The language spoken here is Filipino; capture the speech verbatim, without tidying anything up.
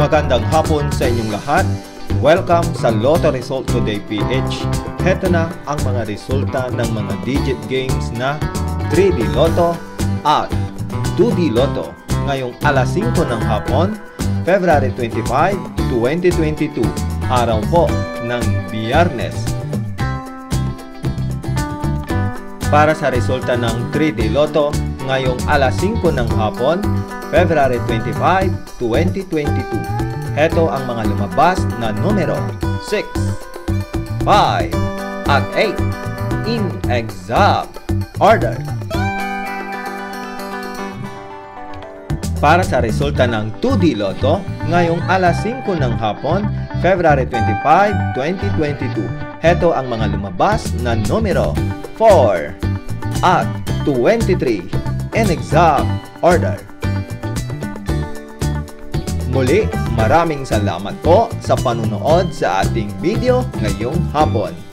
Magandang hapon sa inyong lahat. Welcome sa Lotto Result Today P H. Heto na ang mga resulta ng mga digit games na three D Lotto at two D Lotto ngayong alas singko ng hapon, February twenty-fifth, twenty twenty-two, araw po ng Biyernes. Para sa resulta ng three D Lotto ngayong alas singko ng hapon, February twenty-fifth, twenty twenty-two. Heto ang mga lumabas na numero six, five, at eight in exact order. Para sa resulta ng two D Lotto ngayong alas singko ng hapon, February twenty-fifth, twenty twenty-two. Heto ang mga lumabas na numero four at twenty-three in exact order. Muli, maraming salamat po sa panunood sa ating video ngayong hapon.